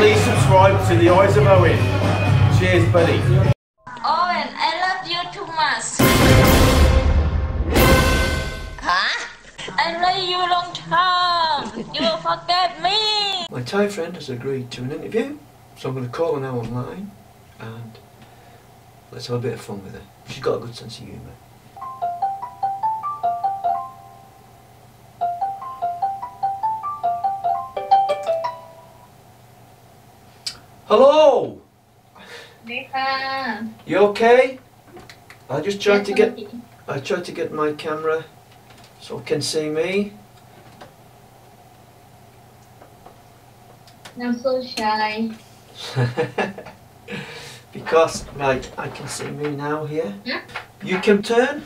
please subscribe to the Eyes of Owen. Cheers, buddy. Owen, I love you too much. Huh? I love you long time. You will forget me. My Thai friend has agreed to an interview, so I'm going to call her now online and let's have a bit of fun with her. She's got a good sense of humour. Hello! You okay? I just tried to get my camera so it can see me. I'm so shy. Because right, I can see me now here. Yeah? You can turn.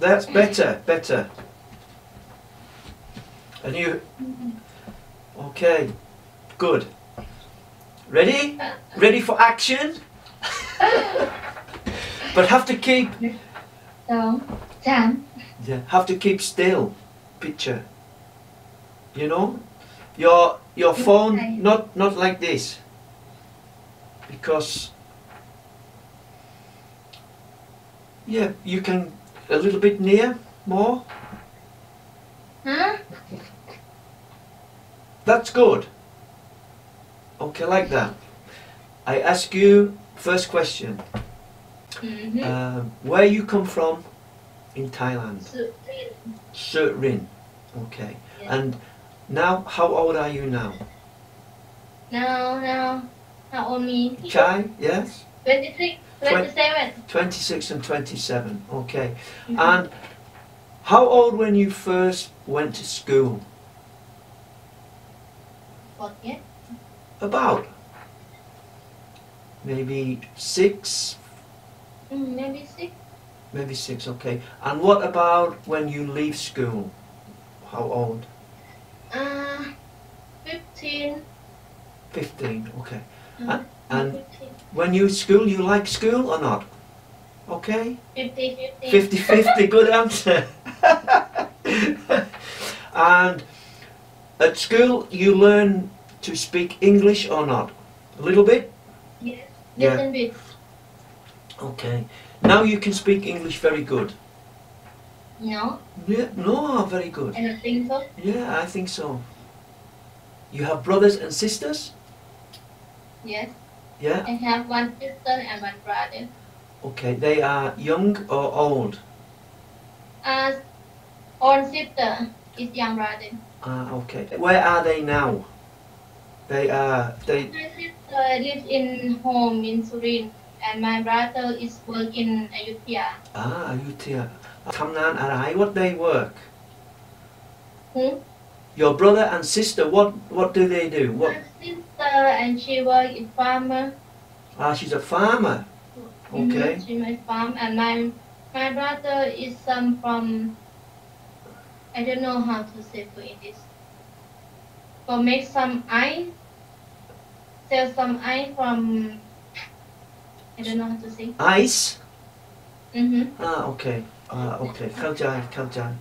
That's better, better. And you okay, good. Ready? Ready for action? But have to keep... So, yeah, have to keep still. Picture. You know? Your phone, not like this. Because... Yeah, you can... A little bit near, more. Huh? That's good. Okay, like that. I ask you first question. Mm-hmm. Where you come from in Thailand? Surin. Surin. Okay. Yeah. And now, how old are you now? Now, how old me? Chai, yes? 26, 27. 26 and 27, okay. Mm-hmm. And how old when you first went to school? Forget. About maybe 6? Maybe 6. Maybe 6, okay. And what about when you leave school? How old? 15. 15, okay. And 15. When you school, you like school or not? Okay? 50-50. 50-50, good answer. And at school, you learn to speak English or not? A little bit? Yes, yeah. Little bit. Okay. Now you can speak English very good. No. Yeah, no, very good. I don't think so. Yeah, I think so. You have brothers and sisters? Yes. Yeah? I have one sister and one brother. Okay, they are young or old? Old sister is young brother. Okay. Where are they now? My sister lives in home in Surin, and my brother is working in Ayutthaya. Ah, Ayutthaya. Thamnan Arai, what they work? Hmm? Your brother and sister, what do they do? What? My sister, and she works in farmer. Ah, she's a farmer? Okay. She's a farm, and my brother is from, I don't know how to say for English. For make some ice, sell some ice from, I don't know how to say. Ice? Mm-hmm. Ah, okay. Okay. Kaljai.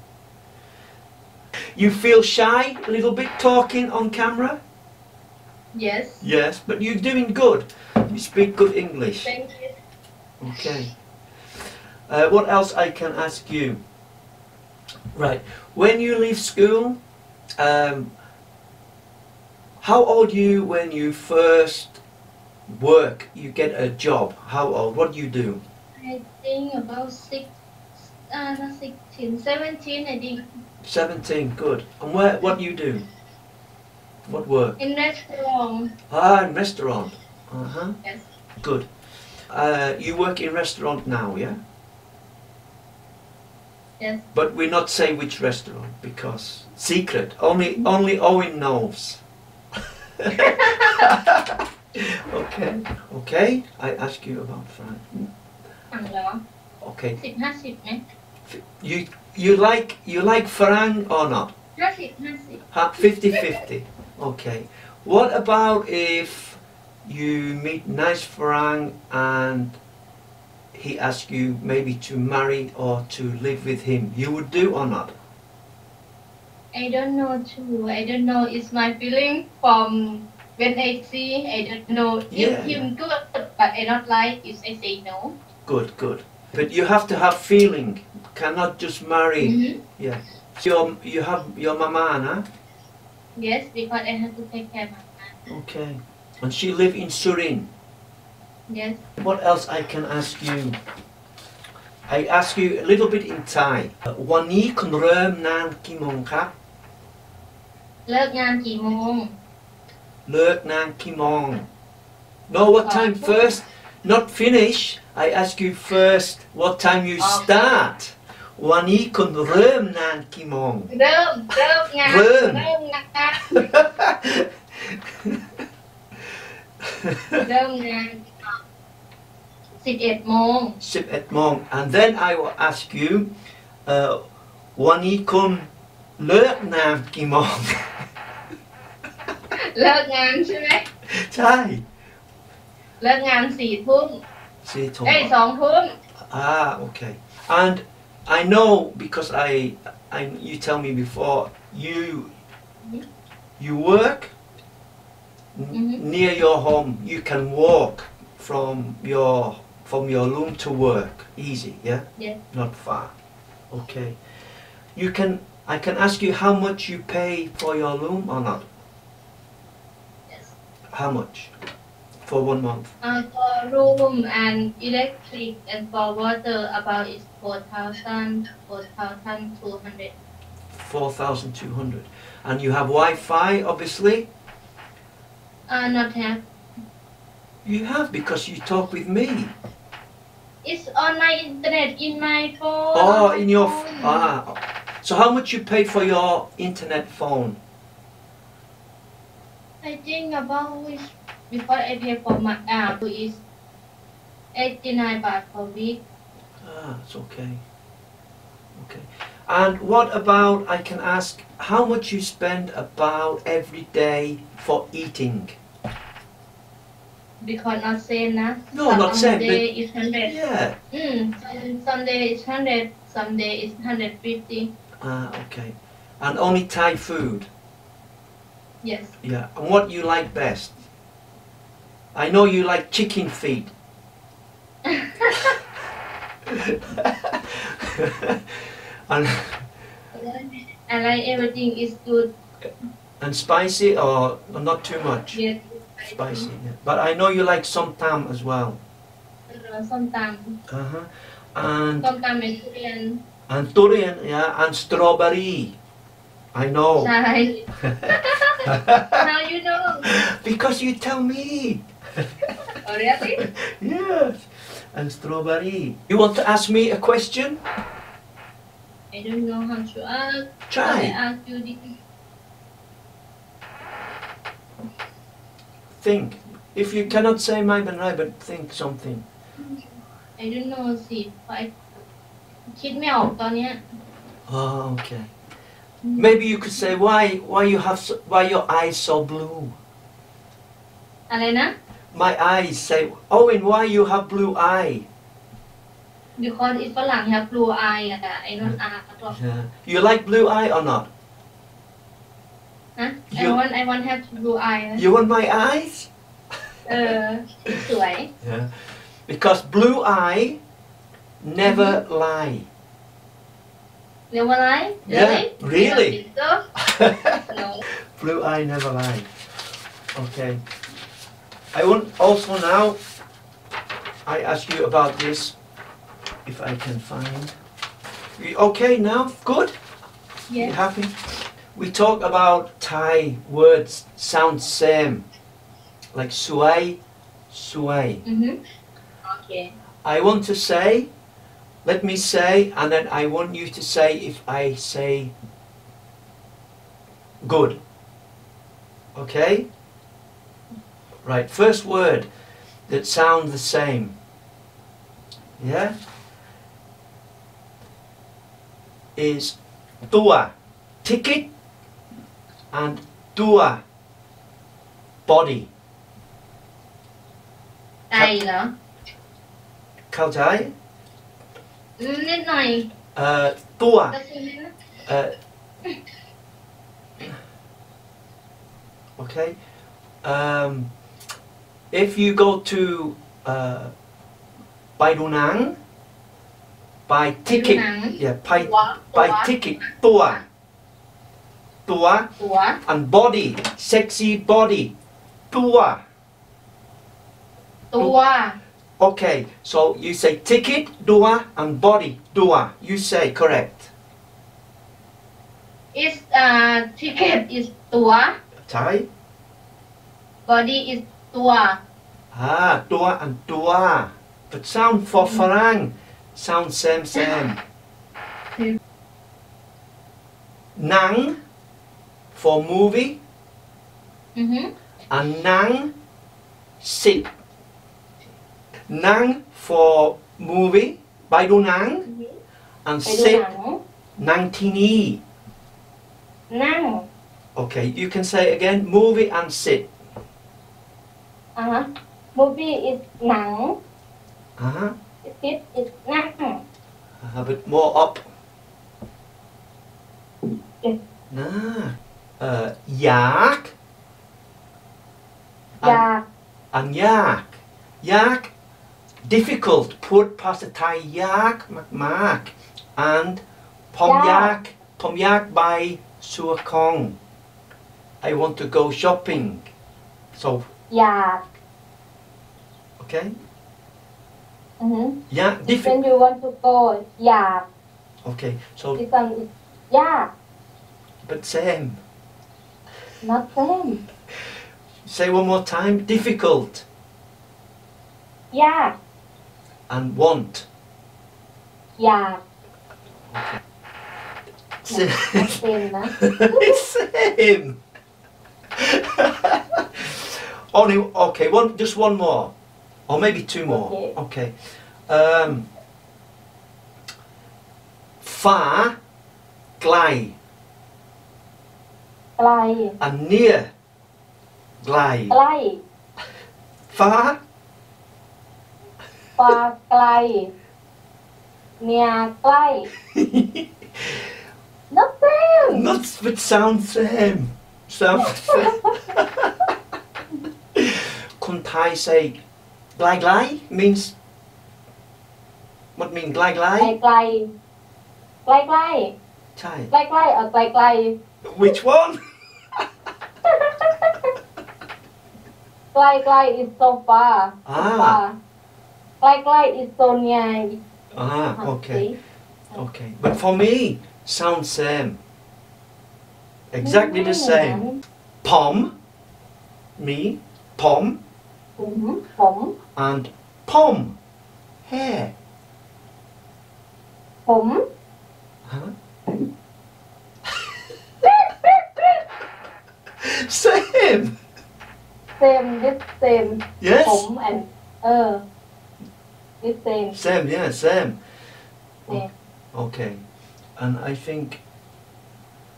You feel shy a little bit talking on camera? Yes. Yes, but you're doing good. You speak good English. Thank you. Okay. What else I can ask you? Right. When you leave school, how old are you when you first work, you get a job? How old? What do you do? I think about 17, I think. 17, good. And what do you do? What work? In restaurant. Ah, in restaurant. Uh-huh. Yes. Good. You work in restaurant now, yeah? Yes. But we not say which restaurant, because secret. Only Owen knows. Okay. I ask you about Friday. Okay. You like farang or not? 50-50. Okay. What about if you meet nice farang and he asks you maybe to marry or to live with him? You would do or not? I don't know too. I don't know. It's my feeling from When I see, I don't know if him good, but I don't like if I say no. Good, good. But you have to have feeling. Cannot just marry. Yeah. So you have your mama, Anna? Yes, because I have to take care of mama. Okay. And she live in Surin? Yes. What else I can ask you? I ask you a little bit in Thai. One year can run nan kimong kap? Lerk nan kimong. Lerk nan kimong. No, what time first? Not finish. I ask you first what time you start. One year can run nan kimong. Run. 11 โมง 11 โมง and then I will ask you วันนี้คุณเลิกงานกี่โมง เลิกงานใช่ไหม ใช่ เลิกงาน4 ทุ่ม 4 ทุ่ม เอ้ย 2 ทุ่ม okay. And I know because you tell me before you work near your home. You can walk from your room to work, easy, yeah? Yeah. Not far. Okay. You can, I can ask you how much you pay for your room or not? Yes. How much? For 1 month? For room and electric and for water, about is 4,000, 4,200. 4,200. And you have Wi-Fi, obviously? Not have. You have, because you talk with me. It's on my internet, in my phone. Oh, in your phone. So how much you pay for your internet phone? I think about, before I pay for my app, it's 89 baht per week. It's okay. Okay. And what about, I can ask, how much you spend about every day for eating? Because not same, nah? No, not same. Day is 100. Yeah. Some day is 100. Some day is 150. Okay. And only Thai food. Yes. Yeah. And what you like best? I know you like chicken feet. And I like everything is good. And spicy or not too much. Yes. Spicy, yeah. But I know you like som tam as well. Som tam. And som tam and durian. And durian, yeah, and strawberry. I know. Now you know. Because you tell me. Oh, really? Yes. And strawberry. You want to ask me a question? I don't know how to ask. Try. I ask you the think. If you cannot say my banai, but think something. I don't know, see. I can't think. Oh, okay. Maybe you could say why your eyes so blue. Alena? My eyes say, Owen, why you have blue eye? Because it's Falang have blue eye. I don't know. Yeah. You like blue eye or not? Huh? I want have blue eyes. You want my eyes? Yeah. Because blue eye never lie. Never lie? Really? Yeah, really? No. Blue eye never lie. Okay. I want also now, I ask you about this, if I can find. You okay now? Good? Yeah. You happy? We talk about Thai words sound same, like suai, suai. Okay. I want to say, let me say, and then I want you to say if I say good. Okay? Right, first word that sound the same. Yeah? Is tua, ticket. And tua, body. Thai, no? Khao Thai? Nít nòi. Tua. Okay. If you go to Baidunang, buy ticket, yeah, buy ticket, tua, and body, sexy body, tua. Okay, so you say ticket, dua, and body, dua. You say correct. Is ticket is tua. Thai. Body is tua. Ah, tua and tua. But sound for Farang. Sound same. Nang for movie. And nang sit. Nang for movie. Baidu nang. And sit. Nang tini. Nang. Okay, you can say again. Movie and sit. Movie is nang. It is nang. A bit more up. Nah. Yak. Yak. And yak. Yak. Difficult. Put past the Thai yak. Mak. And pom yak. Pom yak by Sua Kong. I want to go shopping. So. Yak. Okay. Yeah, different. When you want to go, yeah. Okay, so this one is yeah. But same. Not same. Say one more time. Difficult. Yeah. And want. Yeah. Okay. Same. It's same. Only okay. One, just one more. Or maybe two more. Okay. Far, glide. Glide. And near, glide. Glide. Far. Far, glide. Near, glide. Not same. Not, but sounds same. Sounds same. Kuntai say. Glide glide means what? Mean glide glide? Glide glide. Glide glide or glide glide? Which one? Glide glide is so far. Ah. Glide glide is so near. Ah, okay. Okay. But for me, sounds same. Exactly the same. Pom. Me. Pom. Pom. And pom, hair. Pom. Huh? Same. Same, this same. Yes. Pom and this same. Same, yeah, same. Yeah. Okay, and I think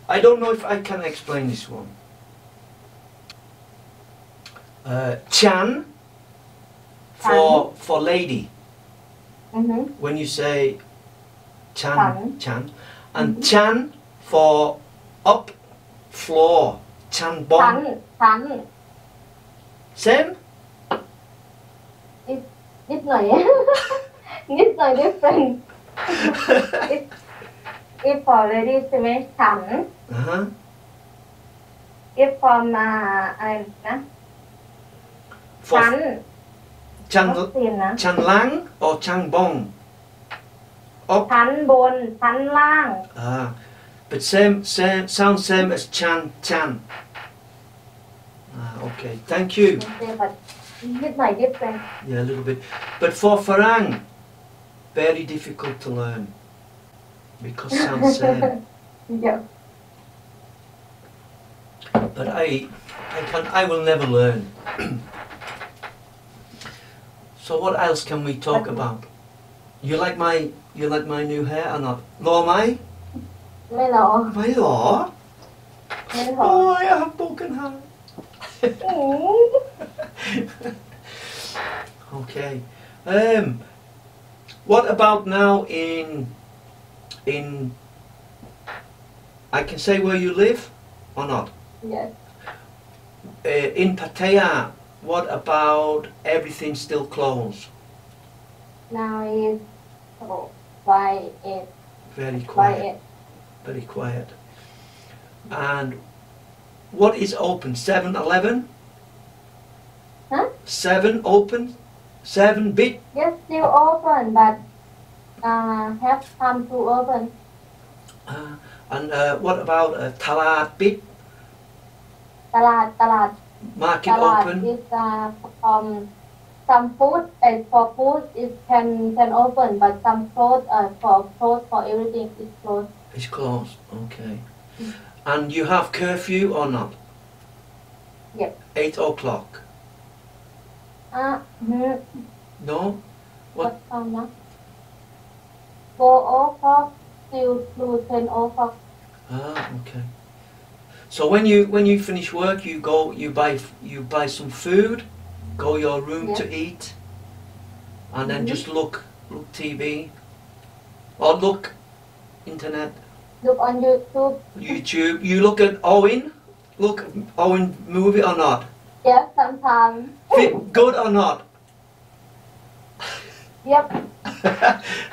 I don't know if I can explain this one. Chan for lady. When you say chan and chan for up floor, chan bon. Chan. Same? It's different. If for lady it's chan. If for Chan. Chan lang or chan bong? Chan bon, chan lang. Ah, but same, sounds same as chan. Ah, okay, thank you. Okay, but different. Yeah, a little bit. But for Farang, very difficult to learn because sounds same. Yeah. But I will never learn. So what else can we talk about? You like my new hair or not? Law mai? Mai law. Mai law? Oh, I have broken heart. Okay. What about now in I can say where you live or not? Yes. in Pattaya, what about everything still closed? Now it's quiet. Very quiet. Very quiet. And what is open? 7-11? Huh? 7 open? 7 big? Yes, still open, but have come to open. And what about Talad big? Talad. Market open? Is, some food for food it can open, but some clothes for everything is closed. It's closed, okay. Mm. And you have curfew or not? Yep. 8 o'clock. No. What time now? 4 o'clock till 10 o'clock. Ah, okay. So when you finish work, you go you buy some food. Go your room to eat, and then just look TV, or look internet. Look on YouTube. YouTube. You look at Owen. Look Owen movie or not? Yes, sometimes. Good or not? Yep.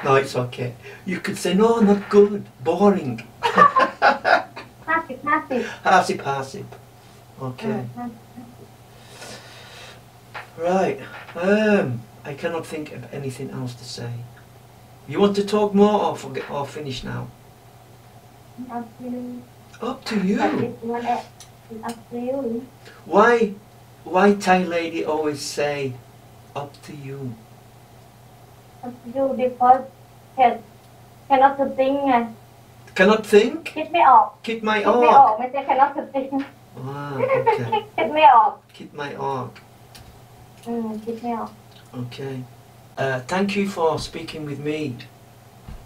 No, it's okay. You could say no, not good, boring. Hassip. Okay. Right, I cannot think of anything else to say. You want to talk more or finish now? Up to you. Up to you? Up to you. Why Thai lady always say, up to you? Up to you because cannot to think. Cannot think? Keep my org. I say cannot to think. Ah, okay. Keep my org. Okay. Thank you for speaking with me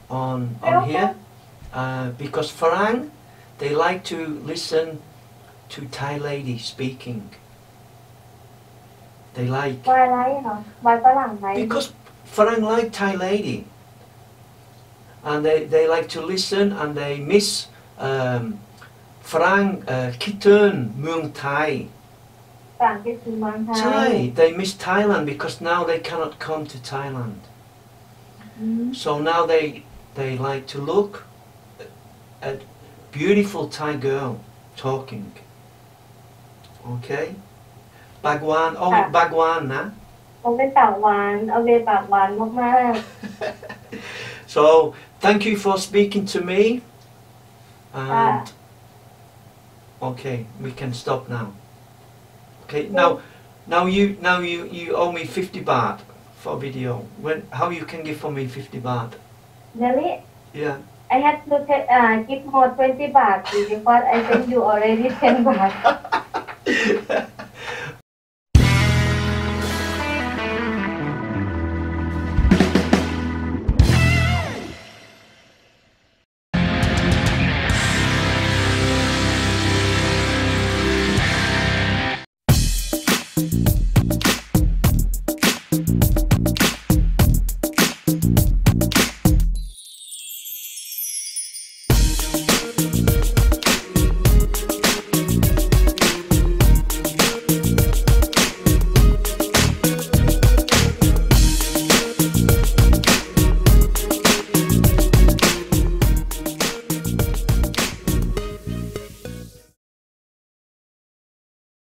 on here, because Farang, they like to listen to Thai lady speaking. They like. Because Farang like Thai lady, and they like to listen, and they miss Farang Kitun Muang Thai. They miss Thailand because now they cannot come to Thailand. So now they like to look at beautiful Thai girl talking. Okay? Bagwan, oh Bagwan na? Bagwan. So thank you for speaking to me. And okay, we can stop now. Okay, now you owe me 50 baht for video. How you can give for me 50 baht? Really? Yeah. I have to give more 20 baht because I think you already 10 baht.